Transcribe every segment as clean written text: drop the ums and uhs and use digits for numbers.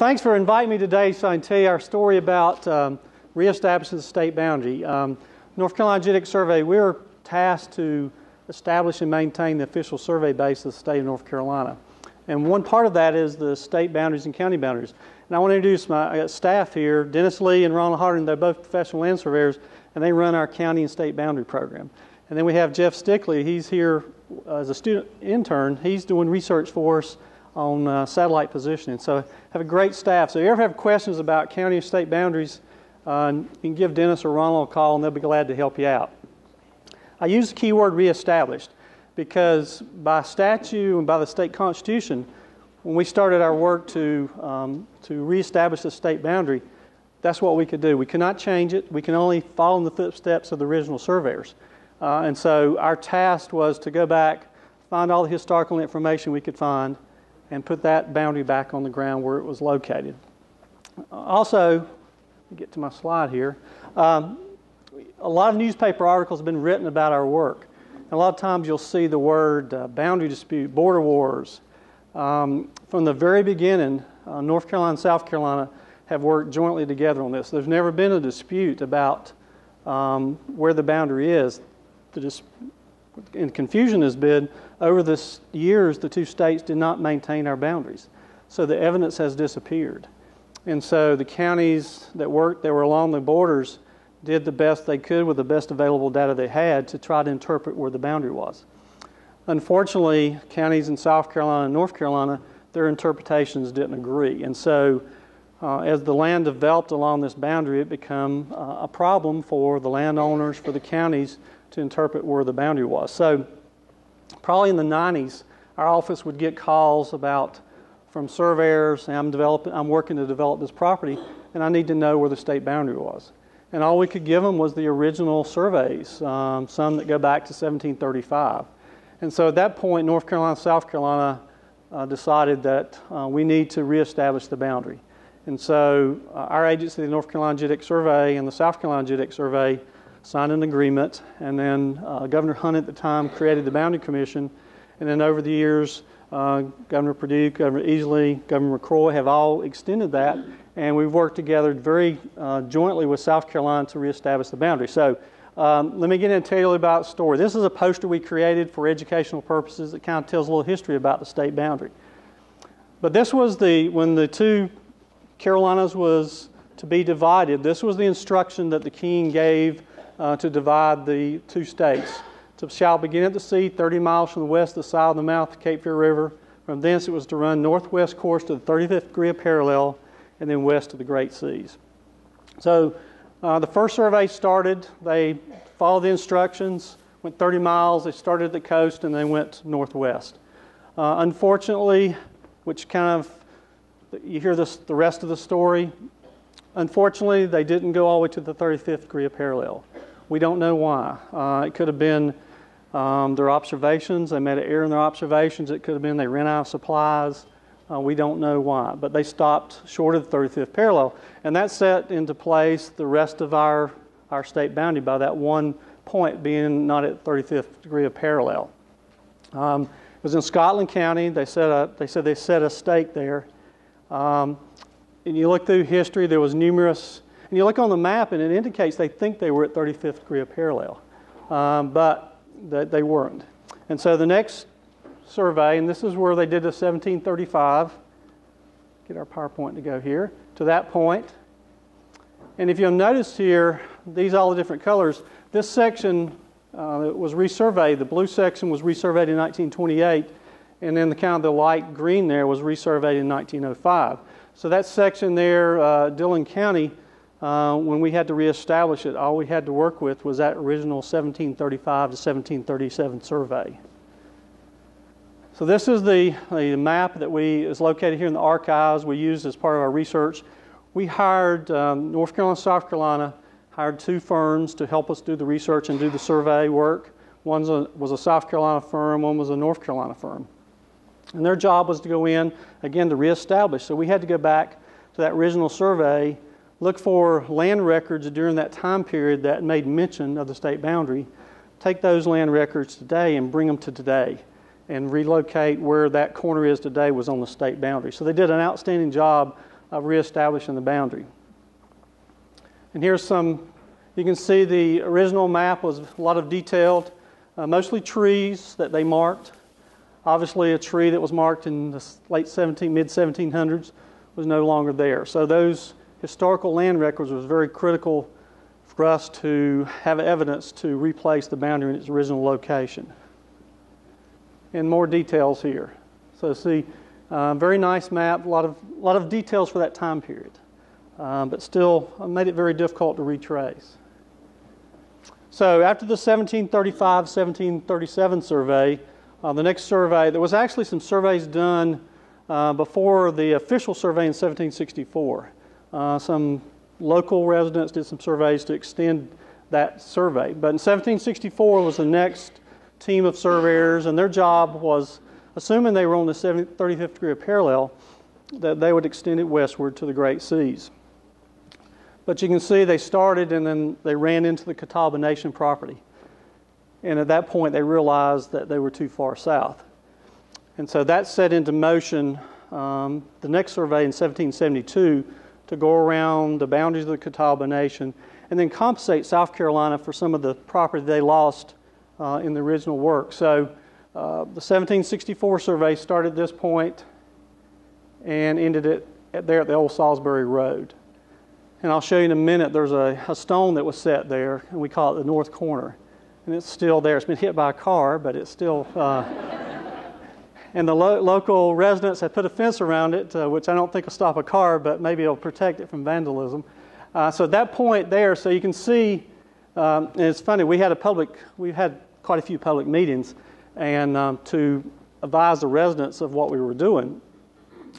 Thanks for inviting me today so I can tell you our story about reestablishing the state boundary. North Carolina Geodetic Survey, we're tasked to establish and maintain the official survey base of the state of North Carolina. And one part of that is the state boundaries and county boundaries. And I want to introduce my staff here, Dennis Lee and Ronald Harden. They're both professional land surveyors, and they run our county and state boundary program. And then we have Jeff Stickley. He's here as a student intern. He's doing research for us on satellite positioning. So have a great staff. So if you ever have questions about county and state boundaries, you can give Dennis or Ronald a call, and they'll be glad to help you out. I use the keyword reestablished because by statute and by the state constitution, when we started our work to reestablish the state boundary, that's what we could do. We cannot change it. We can only follow in the footsteps of the original surveyors. And so our task was to go back, find all the historical information we could find, and put that boundary back on the ground where it was located. Also, let me get to my slide here. A lot of newspaper articles have been written about our work. And a lot of times you'll see the word boundary dispute, border wars. From the very beginning, North Carolina and South Carolina have worked jointly together on this. There's never been a dispute about where the boundary is. And confusion has been, over the years, the two states did not maintain our boundaries. So the evidence has disappeared. And so the counties that were along the borders did the best they could with the best available data they had to try to interpret where the boundary was. Unfortunately, counties in South Carolina and North Carolina, their interpretations didn't agree. And so as the land developed along this boundary, it became a problem for the landowners, for the counties, to interpret where the boundary was. So probably in the 90s, our office would get calls from surveyors, and I'm working to develop this property, and I need to know where the state boundary was. And all we could give them was the original surveys, some that go back to 1735. And so at that point, North Carolina and South Carolina decided that we need to reestablish the boundary. And so our agency, the North Carolina Geodetic Survey and the South Carolina Geodetic Survey, signed an agreement, and then Governor Hunt at the time created the Boundary Commission, and then over the years, Governor Perdue, Governor Easley, Governor McCroy have all extended that, and we've worked together very jointly with South Carolina to reestablish the boundary. So let me get in and tell you about the story. This is a poster we created for educational purposes that kind of tells a little history about the state boundary. But this was when the two Carolinas was to be divided, this was the instruction that the king gave to divide the two states. So it shall begin at the sea, 30 miles from the west, the side of the mouth of the Cape Fear River. From thence it was to run northwest course to the 35th degree of parallel, and then west to the Great Seas. So the first survey started. They followed the instructions, went 30 miles. They started at the coast, and then went northwest. Unfortunately, which kind of, you hear this, the rest of the story, unfortunately, they didn't go all the way to the 35th degree of parallel. We don't know why. It could have been their observations. They made an error in their observations. It could have been they ran out of supplies. We don't know why. But they stopped short of the 35th parallel. And that set into place the rest of our state boundary by that one point being not at 35th degree of parallel. It was in Scotland County. They said they set a stake there. And you look through history, there was numerous. And you look on the map, and it indicates they think they were at 35th degree of parallel, but they weren't. And so the next survey, and this is where they did the 1735, get our PowerPoint to go here, to that point. And if you'll notice here, these are all the different colors. This section was resurveyed. The blue section was resurveyed in 1928, and then the kind of the light green there was resurveyed in 1905. So that section there, Dillon County, when we had to reestablish it, all we had to work with was that original 1735 to 1737 survey. So this is the map that is located here in the archives we used as part of our research. We hired, North Carolina and South Carolina, hired two firms to help us do the research and do the survey work. One was a South Carolina firm, one was a North Carolina firm. And their job was to go in, again, to reestablish. So we had to go back to that original survey, look for land records during that time period that made mention of the state boundary, take those land records today and bring them to today and relocate where that corner is today was on the state boundary. So they did an outstanding job of reestablishing the boundary. And here's some, you can see the original map was a lot of detailed, mostly trees that they marked. Obviously a tree that was marked in the mid-1700s was no longer there. So those historical land records was very critical for us to have evidence to replace the boundary in its original location. And more details here. So see, very nice map, a lot of details for that time period, but still made it very difficult to retrace. So after the 1735-1737 survey, the next survey, there was actually some surveys done before the official survey in 1764. Some local residents did some surveys to extend that survey. But in 1764 was the next team of surveyors, and their job was, assuming they were on the 35th degree of parallel, that they would extend it westward to the Great Seas. But you can see they started and then they ran into the Catawba Nation property. And at that point they realized that they were too far south. And so that set into motion the next survey in 1772 to go around the boundaries of the Catawba Nation and then compensate South Carolina for some of the property they lost in the original work. So the 1764 survey started at this point and ended it there at the old Salisbury Road. And I'll show you in a minute, there's a stone that was set there, and we call it the North Corner. And it's still there. It's been hit by a car, but it's still... and the local residents have put a fence around it, which I don't think will stop a car, but maybe it'll protect it from vandalism. So at that point there, so you can see, and it's funny, we've had quite a few public meetings and to advise the residents of what we were doing.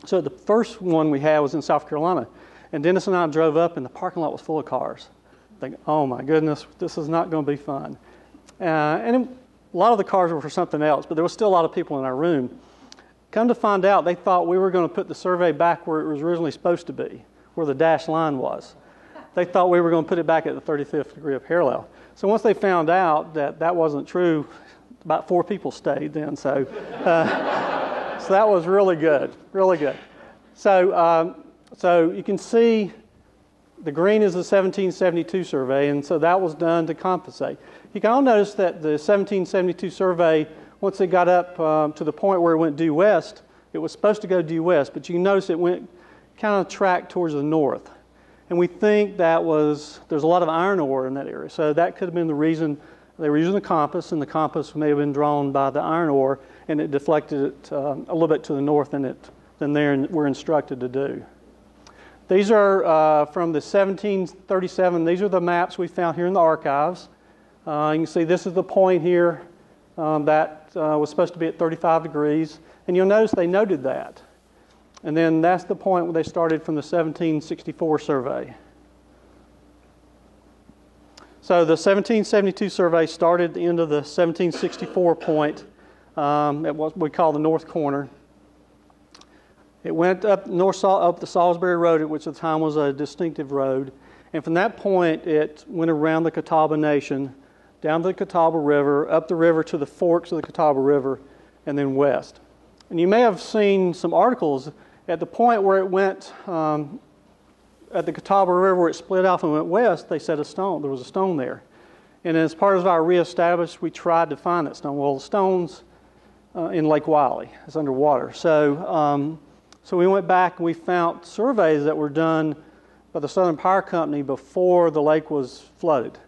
So the first one we had was in South Carolina. And Dennis and I drove up, and the parking lot was full of cars. Thinking, oh my goodness, this is not going to be fun. And a lot of the cars were for something else, but there was still a lot of people in our room. Come to find out, they thought we were going to put the survey back where it was originally supposed to be, where the dashed line was. They thought we were going to put it back at the 35th degree of parallel. So once they found out that that wasn't true, about 4 people stayed then. So, so that was really good, really good. So. So you can see the green is the 1772 survey, and so that was done to compensate. You can all notice that the 1772 survey, once it got up to the point where it went due west, it was supposed to go due west, but you notice it went kind of tracked towards the north. And we think that was, there's a lot of iron ore in that area, so that could have been the reason they were using the compass, and the compass may have been drawn by the iron ore, and it deflected it a little bit to the north than they were instructed to do. These are from the 1737. These are the maps we found here in the archives. You can see this is the point here that was supposed to be at 35 degrees. And you'll notice they noted that. And then that's the point where they started from the 1764 survey. So the 1772 survey started at the end of the 1764 point at what we call the North Corner. It went up the Salisbury Road, which at the time was a distinctive road. And from that point, it went around the Catawba Nation, down to the Catawba River, up the river to the forks of the Catawba River, and then west. And you may have seen some articles at the point where it went, at the Catawba River, where it split off and went west, they said a stone, there was a stone there. And as part of our reestablish, we tried to find that stone. Well, the stone's in Lake Wylie, it's underwater. So we went back and we found surveys that were done by the Southern Power Company before the lake was flooded.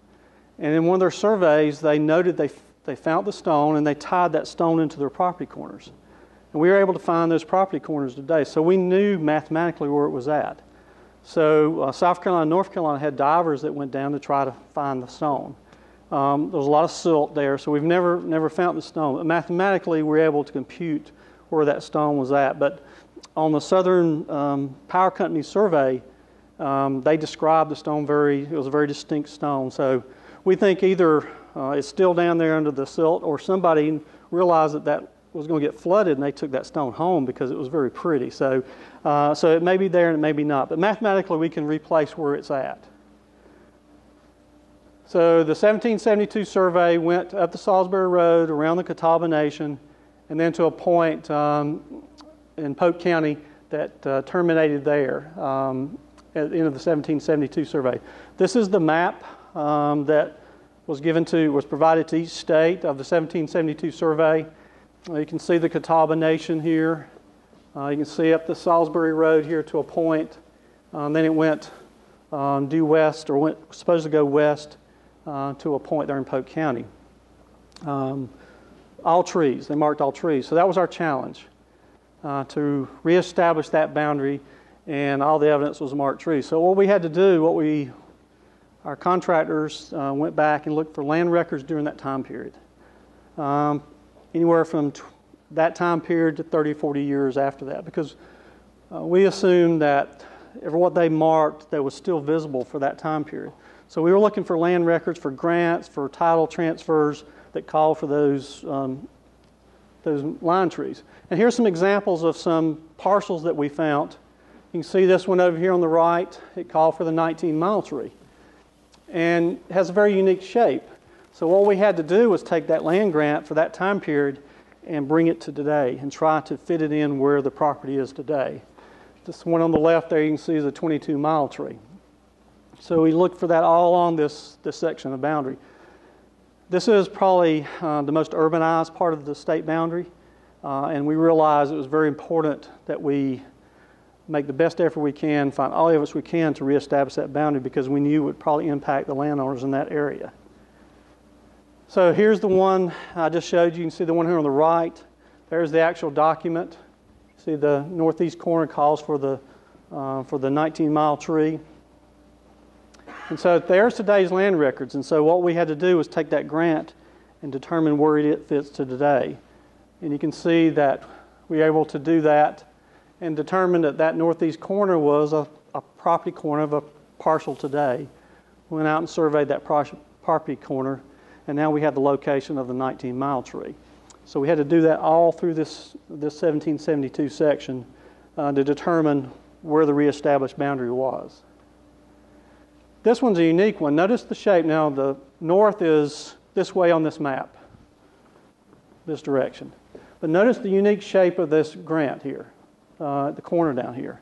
And in one of their surveys, they noted they found the stone and they tied that stone into their property corners. And we were able to find those property corners today. So we knew mathematically where it was at. So South Carolina and North Carolina had divers that went down to try to find the stone. There was a lot of silt there, so we've never found the stone. But mathematically, we were able to compute where that stone was at. But on the Southern Power Company survey, they described the stone it was a very distinct stone. So we think either it's still down there under the silt or somebody realized that that was going to get flooded and they took that stone home because it was very pretty. So, so it may be there and it may be not. But mathematically, we can replace where it's at. So the 1772 survey went up the Salisbury Road, around the Catawba Nation, and then to a point in Polk County that terminated there at the end of the 1772 survey. This is the map that was provided to each state of the 1772 survey. You can see the Catawba Nation here. You can see up the Salisbury Road here to a point. Then it went due west, or went supposed to go west to a point there in Polk County. All trees, they marked all trees. So that was our challenge, to reestablish that boundary, and all the evidence was marked trees. So what we had to do, our contractors went back and looked for land records during that time period. Anywhere from that time period to 30, 40 years after that, because we assumed that what they marked that was still visible for that time period. So we were looking for land records, for grants, for title transfers that call for those line trees. And here's some examples of some parcels that we found. You can see this one over here on the right. It called for the 19-mile tree, and has a very unique shape. So what we had to do was take that land grant for that time period and bring it to today and try to fit it in where the property is today. This one on the left there you can see is a 22-mile tree. So we looked for that all along this section of boundary. This is probably the most urbanized part of the state boundary, and we realized it was very important that we make the best effort we can, find all the evidence we can to reestablish that boundary, because we knew it would probably impact the landowners in that area. So here's the one I just showed you. You can see the one here on the right. There's the actual document. See the northeast corner calls for the 19-mile tree. And so there's today's land records. And so what we had to do was take that grant and determine where it fits to today. And you can see that we were able to do that and determined that that northeast corner was a property corner of a parcel today. We went out and surveyed that property corner, and now we have the location of the 19-mile tree. So we had to do that all through this 1772 section to determine where the reestablished boundary was. This one's a unique one. Notice the shape. Now the north is this way on this map, this direction. But notice the unique shape of this grant here. At the corner down here.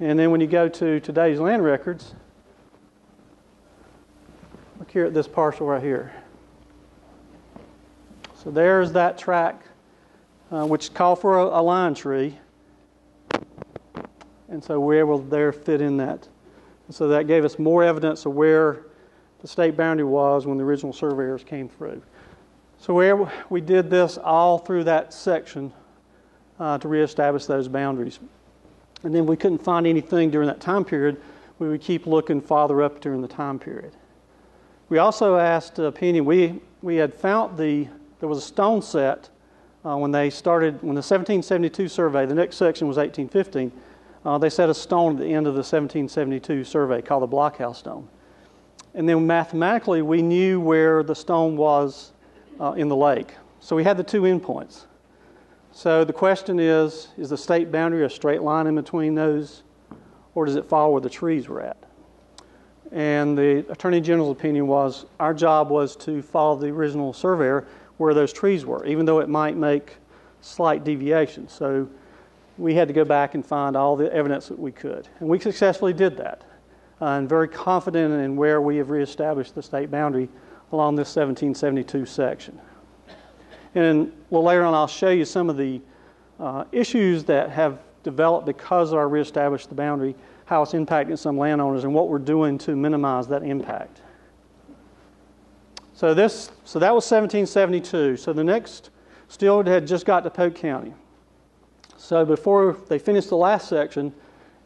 And then when you go to today's land records, look here at this parcel right here. So there's that track which called for a line tree, and so we're able to there fit in that. And so that gave us more evidence of where the state boundary was when the original surveyors came through. So we did this all through that section to reestablish those boundaries. And then we couldn't find anything during that time period. We would keep looking farther up during the time period. We also asked opinion. We had found there was a stone set when the 1772 survey, the next section was 1815, they set a stone at the end of the 1772 survey called the Blockhouse Stone. And then mathematically we knew where the stone was in the lake. So we had the two endpoints. So the question is the state boundary a straight line in between those, or does it fall where the trees were at? And the Attorney General's opinion was our job was to follow the original surveyor where those trees were, even though it might make slight deviations. So we had to go back and find all the evidence that we could. And we successfully did that. I'm very confident in where we have reestablished the state boundary along this 1772 section. And well, later on I'll show you some of the issues that have developed because I reestablished the boundary, how it's impacting some landowners, and what we're doing to minimize that impact. So that was 1772. So the next still had just got to Polk County. So before they finished the last section,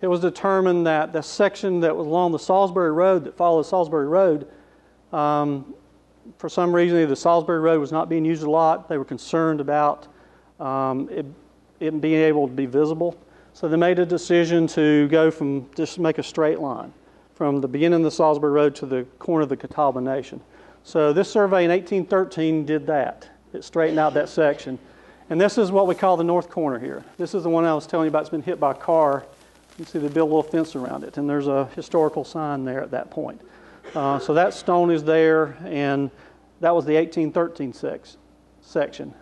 it was determined that the section that was along the Salisbury Road, that followed Salisbury Road, for some reason, the Salisbury Road was not being used a lot. They were concerned about it being able to be visible. So they made a decision to go from, just make a straight line from the beginning of the Salisbury Road to the corner of the Catawba Nation. So this survey in 1813 did that. It straightened out that section. And this is what we call the north corner here. This is the one I was telling you about. It's been hit by a car. You can see they built a little fence around it, and there's a historical sign there at that point. So that stone is there, and that was the 1813 section,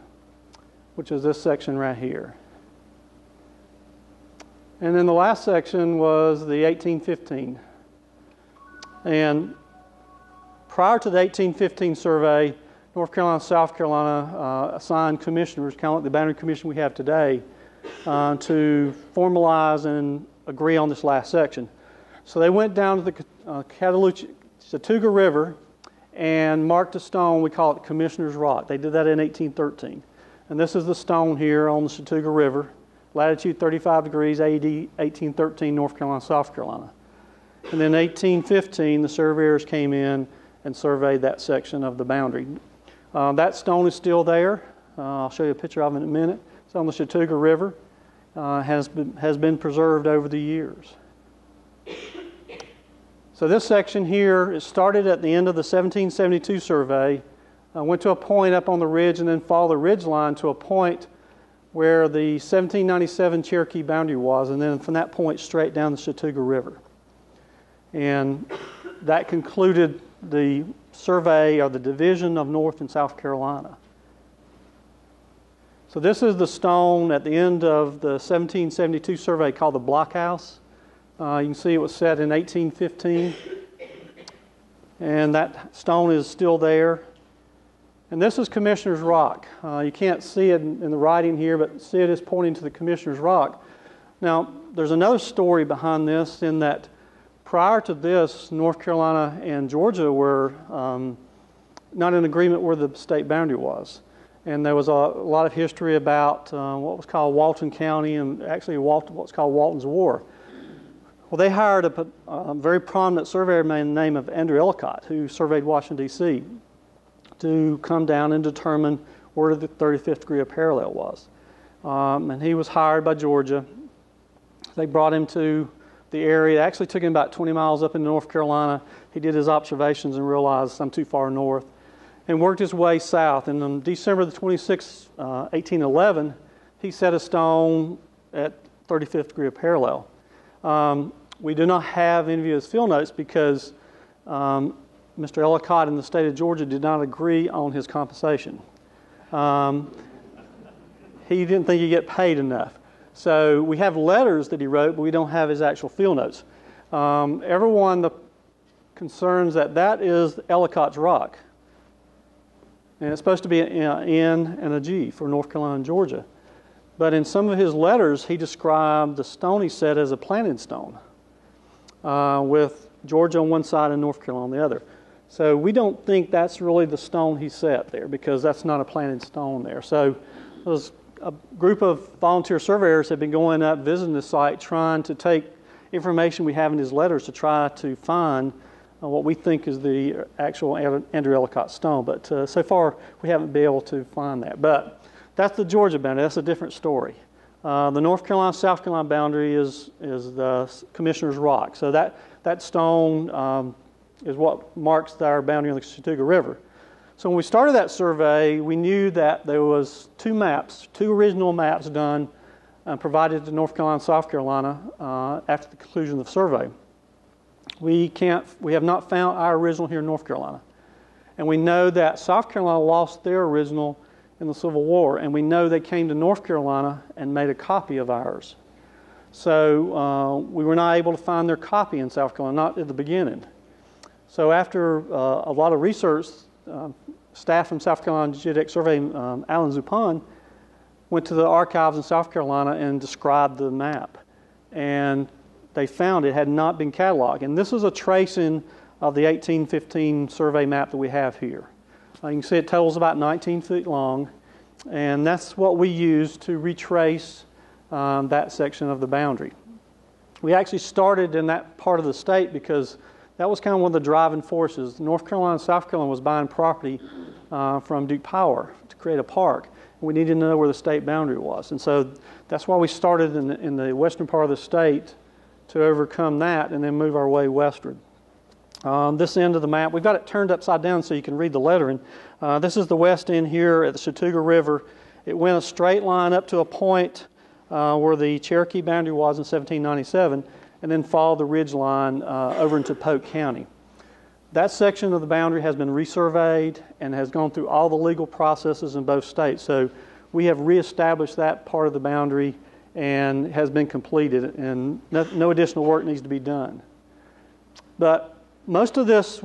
which is this section right here. And then the last section was the 1815. And prior to the 1815 survey, North Carolina, South Carolina assigned commissioners, kind of like the boundary commission we have today, to formalize and agree on this last section. So they went down to the Chattooga River and marked a stone. We call it Commissioner's Rock. They did that in 1813. And this is the stone here on the Chattooga River, latitude 35 degrees, AD 1813, North Carolina, South Carolina. And then 1815, the surveyors came in and surveyed that section of the boundary. That stone is still there. I'll show you a picture of it in a minute. It's on the Chattooga River. Has been preserved over the years. So this section here, it started at the end of the 1772 survey, went to a point up on the ridge and then followed the ridge line to a point where the 1797 Cherokee boundary was, and then from that point straight down the Chattooga River. And that concluded the survey or the division of North and South Carolina. So this is the stone at the end of the 1772 survey called the Blockhouse. You can see it was set in 1815, and that stone is still there. And this is Commissioner's Rock. You can't see it in the writing here, but see it is pointing to the Commissioner's Rock. Now, there's another story behind this in that prior to this, North Carolina and Georgia were not in agreement where the state boundary was. And there was a lot of history about what was called Walton County and actually what's called Walton's War. Well, they hired a very prominent surveyor by the name of Andrew Ellicott, who surveyed Washington, D.C., to come down and determine where the 35th degree of parallel was. And he was hired by Georgia. They brought him to the area. It actually took him about 20 miles up into North Carolina. He did his observations and realized I'm too far north, and worked his way south. And on December the 26th, 1811, he set a stone at 35th degree of parallel. We do not have any of his field notes because Mr. Ellicott in the state of Georgia did not agree on his compensation. He didn't think he'd get paid enough. So we have letters that he wrote, but we don't have his actual field notes. Everyone concerns that is Ellicott's Rock. And it's supposed to be an N and a G for North Carolina and Georgia. But in some of his letters, he described the stone he set as a planted stone with Georgia on one side and North Carolina on the other. So we don't think that's really the stone he set there because that's not a planted stone there. So there's a group of volunteer surveyors have been going up, visiting the site, trying to take information we have in his letters to try to find what we think is the actual Andrew Ellicott stone, but so far we haven't been able to find that. But that's the Georgia boundary. That's a different story. The North Carolina-South Carolina boundary is the Commissioner's Rock. So that stone is what marks our boundary on the Chattooga River. So when we started that survey, we knew that there was two original maps done provided to North Carolina and South Carolina after the conclusion of the survey. We have not found our original here in North Carolina. And we know that South Carolina lost their original in the Civil War, and we know they came to North Carolina and made a copy of ours. So we were not able to find their copy in South Carolina, not at the beginning. So after a lot of research, staff from South Carolina Geodetic Survey, Alan Zupan, went to the archives in South Carolina and described the map. And they found it had not been cataloged. And this is a tracing of the 1815 survey map that we have here. You can see it totals about 19 feet long, and that's what we use to retrace that section of the boundary. We actually started in that part of the state because that was kind of one of the driving forces. North Carolina and South Carolina was buying property from Duke Power to create a park. We needed to know where the state boundary was. And so that's why we started in the western part of the state to overcome that and then move our way westward. This end of the map, we've got it turned upside down so you can read the lettering. This is the west end here at the Chattooga River. It went a straight line up to a point where the Cherokee boundary was in 1797 and then followed the ridge line over into Polk County. That section of the boundary has been resurveyed and has gone through all the legal processes in both states. So we have reestablished that part of the boundary and has been completed, and no additional work needs to be done. But most of this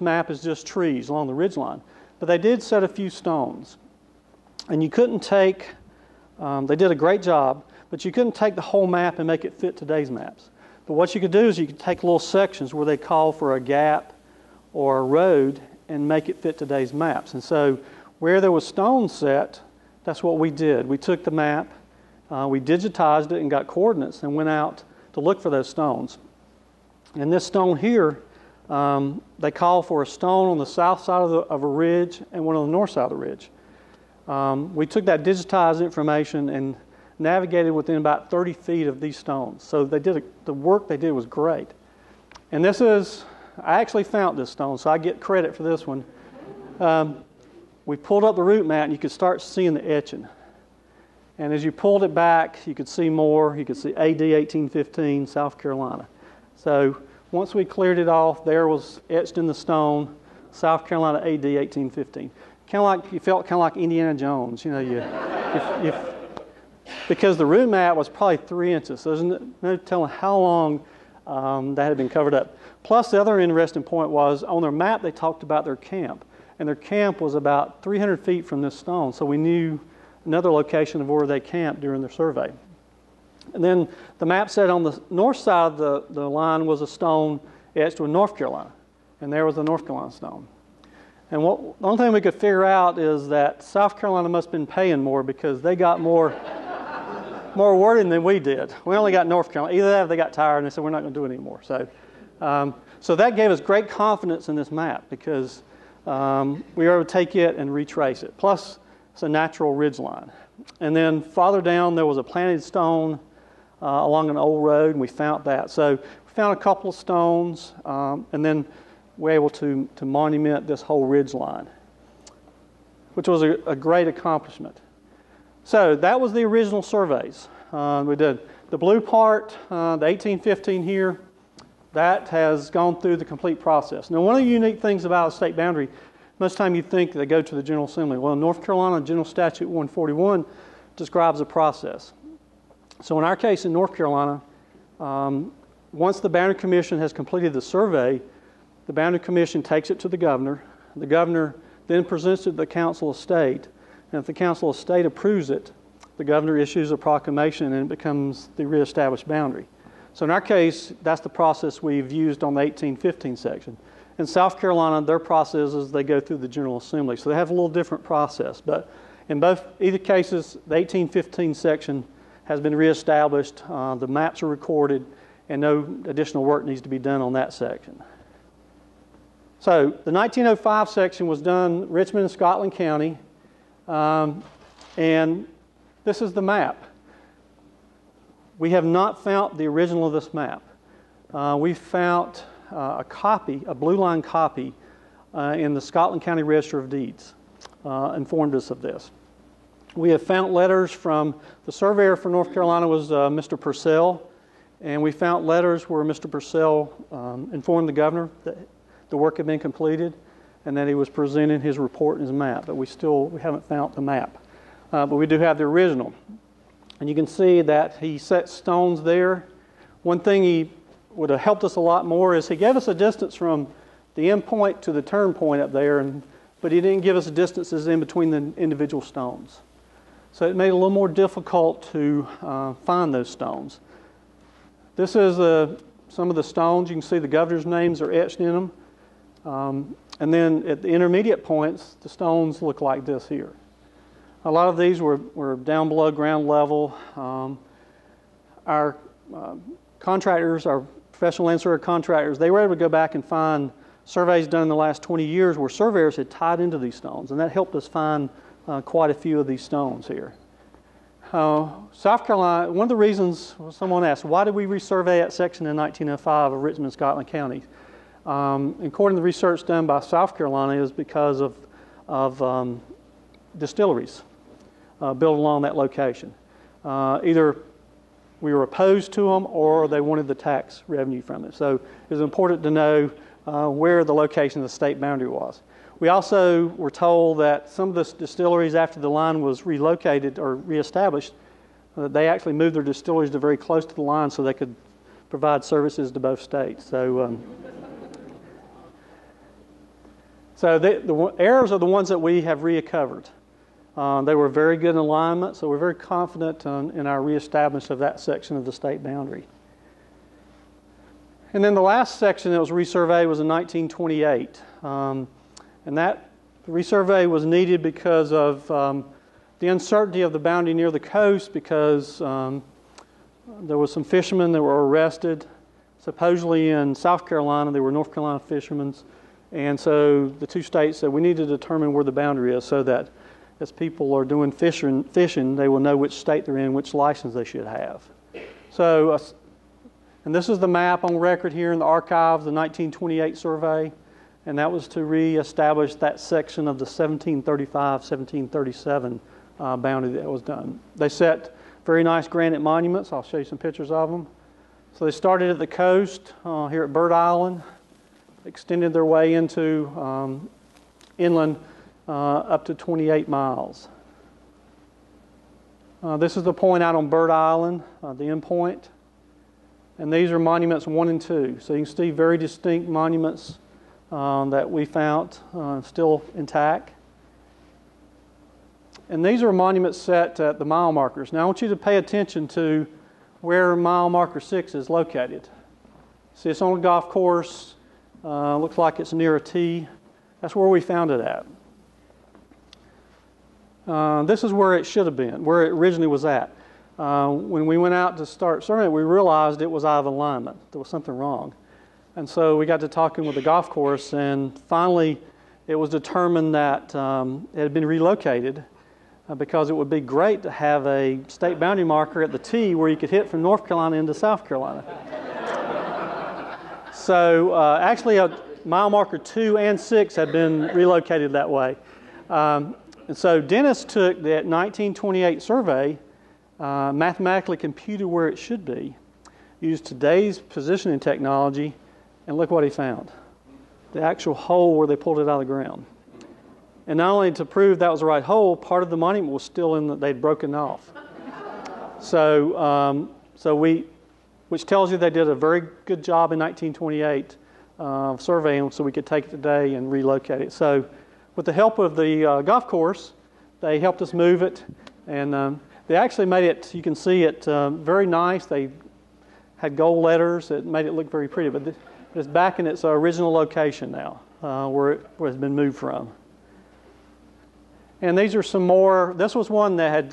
map is just trees along the ridgeline, but they did set a few stones. And you couldn't take, they did a great job, but you couldn't take the whole map and make it fit today's maps. But what you could do is you could take little sections where they call for a gap or a road and make it fit today's maps. And so where there was stone set, that's what we did. We took the map, we digitized it and got coordinates and went out to look for those stones. And this stone here, they call for a stone on the south side of a ridge and one on the north side of the ridge. We took that digitized information and navigated within about 30 feet of these stones. So they did the work they did was great. And this is, I actually found this stone, so I get credit for this one. We pulled up the root map and you could start seeing the etching. And as you pulled it back, you could see more. You could see AD 1815, South Carolina. So once we cleared it off, there was etched in the stone, South Carolina AD 1815. You felt kind of like Indiana Jones, you know, because the root map was probably 3 inches. So there's no telling how long that had been covered up. Plus, the other interesting point was on their map they talked about their camp, and their camp was about 300 feet from this stone. So we knew another location of where they camped during their survey. And then the map said on the north side of the line was a stone etched with North Carolina, and there was the North Carolina stone. And the only thing we could figure out is that South Carolina must have been paying more because they got more wording than we did. We only got North Carolina. Either that or they got tired and they said, we're not going to do it anymore. So, so that gave us great confidence in this map because we were able to take it and retrace it. Plus, it's a natural ridge line. And then farther down, there was a planted stone along an old road, and we found that. So we found a couple of stones, and then we're able to monument this whole ridge line, which was a great accomplishment. So that was the original surveys. We did the blue part, the 1815 here, that has gone through the complete process. Now, one of the unique things about a state boundary, most of the time you think they go to the General Assembly. Well, in North Carolina, General Statute 141 describes the process. So in our case in North Carolina, once the Boundary Commission has completed the survey, the Boundary Commission takes it to the governor. The governor then presents it to the Council of State. And if the Council of State approves it, the governor issues a proclamation and it becomes the reestablished boundary. So in our case, that's the process we've used on the 1815 section. In South Carolina, their process is they go through the General Assembly. So they have a little different process. But in either cases, the 1815 section has been reestablished. The maps are recorded, and no additional work needs to be done on that section. So the 1905 section was done Richmond and Scotland County, and this is the map. We have not found the original of this map. We found a copy, a blue line copy, in the Scotland County Register of Deeds, informed us of this. We have found letters from the surveyor for North Carolina was Mr. Purcell, and we found letters where Mr. Purcell informed the governor that the work had been completed, and then he was presenting his report and his map, but we haven't found the map. But we do have the original. And you can see that he set stones there. One thing he would have helped us a lot more is he gave us a distance from the end point to the turn point up there, but he didn't give us distances in between the individual stones. So it made it a little more difficult to find those stones. This is some of the stones. You can see the governor's names are etched in them. And then at the intermediate points, the stones look like this here. A lot of these were down below ground level. Our contractors, our professional land surveyor contractors, they were able to go back and find surveys done in the last 20 years where surveyors had tied into these stones, and that helped us find quite a few of these stones here. South Carolina, one of the reasons someone asked, why did we resurvey that section in 1905 of Richmond and Scotland County? According to the research done by South Carolina, is because of distilleries built along that location. Either we were opposed to them or they wanted the tax revenue from it. So it was important to know where the location of the state boundary was. We also were told that some of the distilleries, after the line was relocated or reestablished, They actually moved their distilleries to very close to the line so they could provide services to both states. So, the errors are the ones that we have recovered. They were very good in alignment, so we're very confident in our reestablishment of that section of the state boundary. And then the last section that was resurveyed was in 1928. And that resurvey was needed because of the uncertainty of the boundary near the coast, because there were some fishermen that were arrested, supposedly in South Carolina. They were North Carolina fishermen. And so the two states said, we need to determine where the boundary is so that as people are doing fishing, they will know which state they're in, which license they should have. So and this is the map on record here in the archive, the 1928 survey, and that was to reestablish that section of the 1735-1737 boundary that was done. They set very nice granite monuments. I'll show you some pictures of them. So they started at the coast here at Bird Island, extended their way into inland up to 28 miles. This is the point out on Bird Island, the end point. And these are monuments 1 and 2. So you can see very distinct monuments that we found still intact. And these are monuments set at the mile markers. Now I want you to pay attention to where mile marker 6 is located. See, it's on a golf course. Looks like it's near a tee. That's where we found it at. This is where it should have been, where it originally was at. When we went out to start surveying, we realized it was out of alignment. There was something wrong. And so we got to talking with the golf course, and finally it was determined that it had been relocated because it would be great to have a state boundary marker at the tee where you could hit from North Carolina into South Carolina. So actually mile marker 2 and 6 had been relocated that way. And so Dennis took that 1928 survey, mathematically computed where it should be, used today's positioning technology, and look what he found. The actual hole where they pulled it out of the ground. And not only to prove that was the right hole, part of the monument was still in that they'd broken off. So, which tells you they did a very good job in 1928 of surveying so we could take it today and relocate it. So with the help of the golf course, they helped us move it, and they actually made it, you can see it, very nice. They had gold letters. It made it look very pretty, but it's back in its original location now, where it's been moved from. And these are some more. This was one that had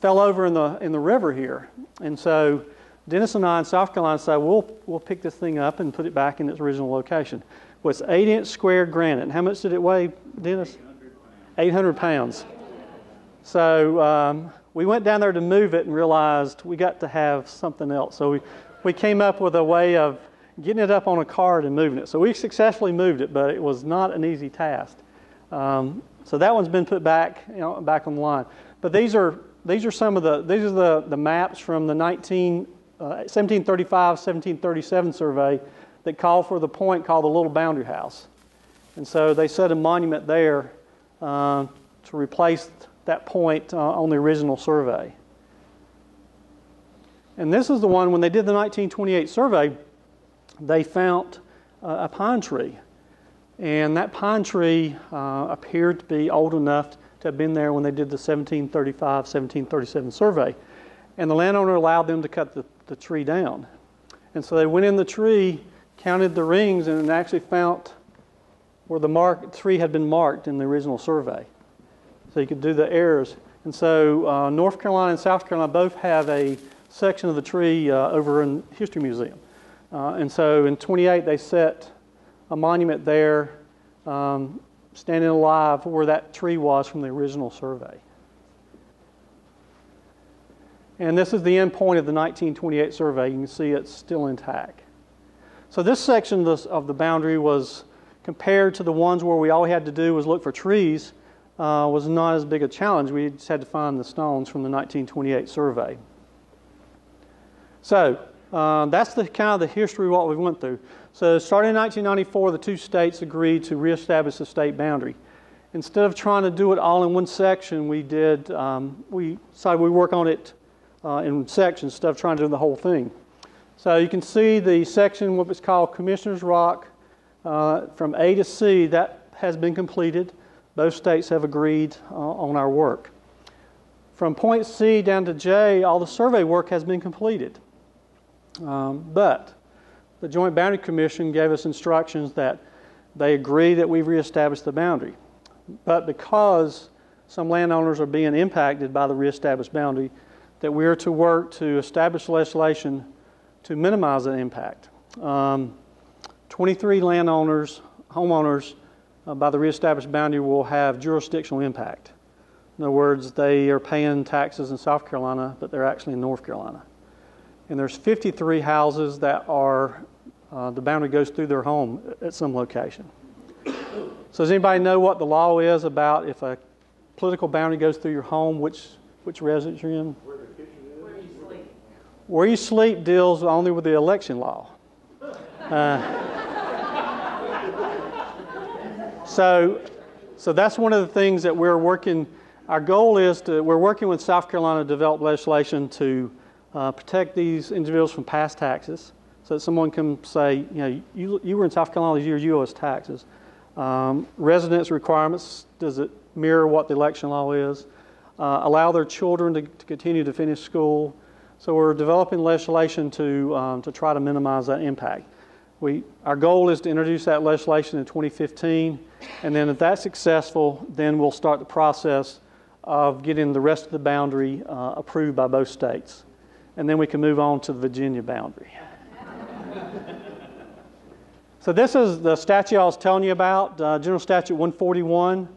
fell over in the river here. And so Dennis and I in South Carolina said, we'll pick this thing up and put it back in its original location. Well, it's 8-inch square granite. And how much did it weigh, Dennis? 800 pounds. So we went down there to move it and realized we got to have something else. So we came up with a way of getting it up on a cart and moving it. So we successfully moved it, but it was not an easy task. So that one's been put back, back on the line. But these are some of the maps from the 1735-1737 survey that called for the point called the Little Boundary House, and so they set a monument there to replace that point on the original survey. And this is the one, when they did the 1928 survey, they found a pine tree. And that pine tree appeared to be old enough to have been there when they did the 1735-1737 survey. And the landowner allowed them to cut the tree down. And so they went in the tree, counted the rings, and actually found where the tree had been marked in the original survey. So you could do the errors. And so North Carolina and South Carolina both have a section of the tree over in the History Museum. And so in 28, they set a monument there, standing alive where that tree was from the original survey. And this is the end point of the 1928 survey. You can see it's still intact. So this section of the boundary was compared to the ones where we all had to do was look for trees. Was not as big a challenge. We just had to find the stones from the 1928 survey. So that's the kind of the history of what we went through. So starting in 1994, the two states agreed to reestablish the state boundary. instead of trying to do it all in one section, we did, we decided we work on it in sections instead of trying to do the whole thing. So you can see the section, what was called Commissioner's Rock, from A to C, that has been completed. Both states have agreed on our work. From point C down to J, all the survey work has been completed. But the Joint Boundary Commission gave us instructions that they agree that we reestablish the boundary. But because some landowners are being impacted by the reestablished boundary, that we are to work to establish legislation to minimize the impact. 23 landowners, homeowners, by the reestablished boundary will have jurisdictional impact. In other words, they are paying taxes in South Carolina, but they're actually in North Carolina. And there's 53 houses that are, the boundary goes through their home at some location. So does anybody know what the law is about if a political boundary goes through your home, which residence you're in? Where the kitchen is. Where you sleep. Where you sleep deals only with the election law. So that's one of the things that we're working. Our goal is to, we're working with South Carolina to develop legislation to protect these individuals from past taxes, so that someone can say, you know, you were in South Carolina this year, you owe us taxes. Residence requirements, does it mirror what the election law is? Allow their children to continue to finish school. So we're developing legislation to try to minimize that impact. Our goal is to introduce that legislation in 2015, and then if that's successful, then we'll start the process of getting the rest of the boundary approved by both states. And then we can move on to the Virginia boundary. So this is the statute I was telling you about, General Statute 141.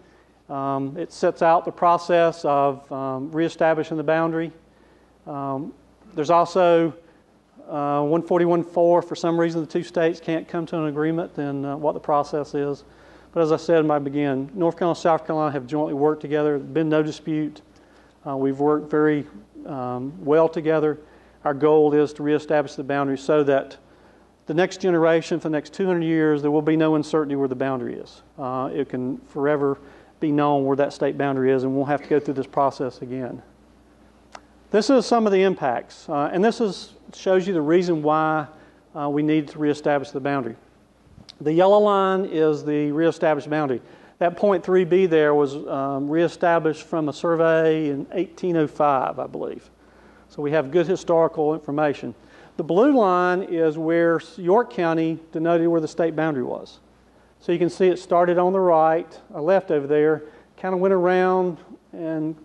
It sets out the process of reestablishing the boundary. There's also 141.4, for some reason the two states can't come to an agreement on what the process is. But as I said when I began, North Carolina and South Carolina have jointly worked together. There's been no dispute. We've worked very well together. Our goal is to reestablish the boundary so that the next generation, for the next 200 years, there will be no uncertainty where the boundary is. It can forever be known where that state boundary is, and we'll have to go through this process again. This is some of the impacts, and this shows you the reason why we need to reestablish the boundary. The yellow line is the reestablished boundary. That point 3B there was reestablished from a survey in 1805, I believe. So we have good historical information. The blue line is where York County denoted where the state boundary was. So you can see it started on the right, left over there, kind of went around, and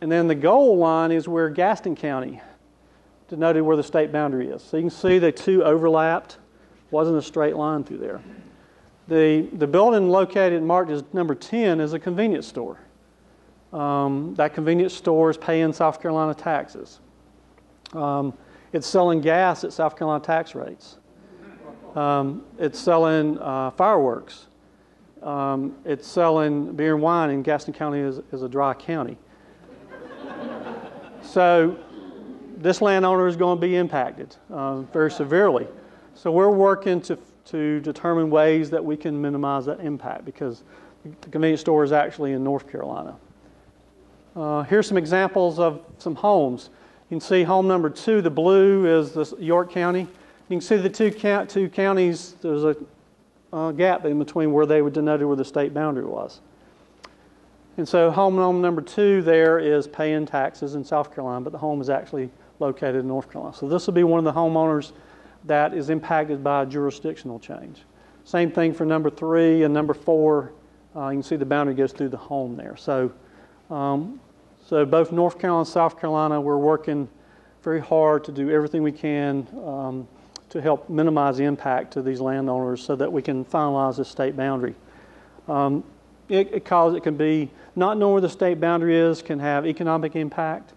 then the gold line is where Gaston County denoted where the state boundary is. So you can see the two overlapped. Wasn't a straight line through there. The building located and marked as number 10 is a convenience store. That convenience store is paying South Carolina taxes. It's selling gas at South Carolina tax rates. It's selling fireworks. It's selling beer and wine, and Gaston County is a dry county. So this landowner is going to be impacted very severely. So we're working to determine ways that we can minimize that impact, because the convenience store is actually in North Carolina. Here's some examples of some homes. You can see home number 2, the blue is the York County. You can see the two counties, there's a gap in between where they were denoted where the state boundary was. And so home number 2 there is paying taxes in South Carolina, but the home is actually located in North Carolina. So this will be one of the homeowners that is impacted by a jurisdictional change. Same thing for number 3 and number 4. You can see the boundary goes through the home there. So, so both North Carolina and South Carolina, we're working very hard to do everything we can to help minimize the impact to these landowners so that we can finalize the state boundary. It can be, not knowing where the state boundary is can have economic impact,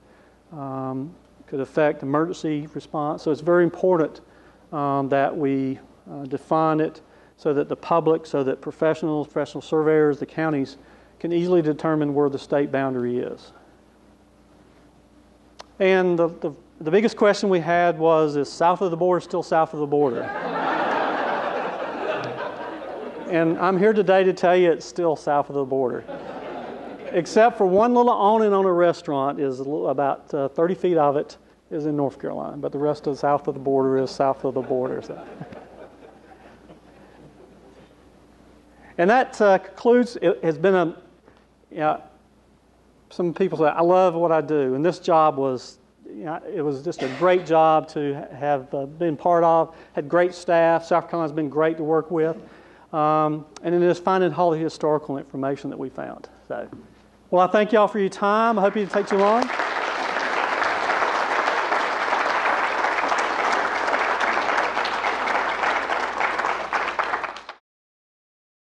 could affect emergency response. So it's very important that we define it so that the public, so that professionals, professional surveyors, the counties can easily determine where the state boundary is. And the biggest question we had was, is south of the border still south of the border? And I'm here today to tell you it's still south of the border. Except for one little on-and-on restaurant is about 30 feet of it is in North Carolina, but the rest of the south of the border is south of the border. So. And that concludes, it has been a, you know, some people say, I love what I do, and this job was, you know, it was just a great job to have been part of, had great staff, South Carolina's been great to work with, and it is finding all the historical information that we found. So, well, I thank y'all for your time. I hope you didn't take too long.